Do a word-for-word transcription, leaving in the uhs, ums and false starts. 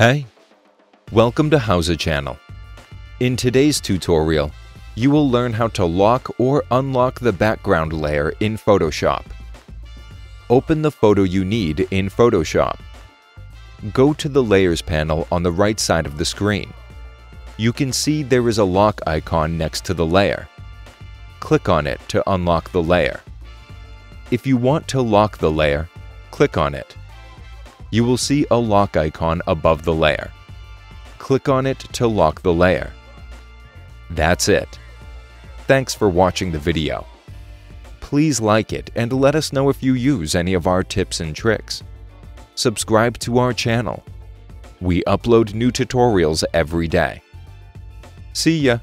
Hey, welcome to HOWZA channel. In today's tutorial, you will learn how to lock or unlock the background layer in Photoshop. Open the photo you need in Photoshop. Go to the Layers panel on the right side of the screen. You can see there is a lock icon next to the layer. Click on it to unlock the layer. If you want to lock the layer, click on it. You will see a lock icon above the layer. Click on it to lock the layer. That's it. Thanks for watching the video. Please like it and let us know if you use any of our tips and tricks. Subscribe to our channel. We upload new tutorials every day. See ya!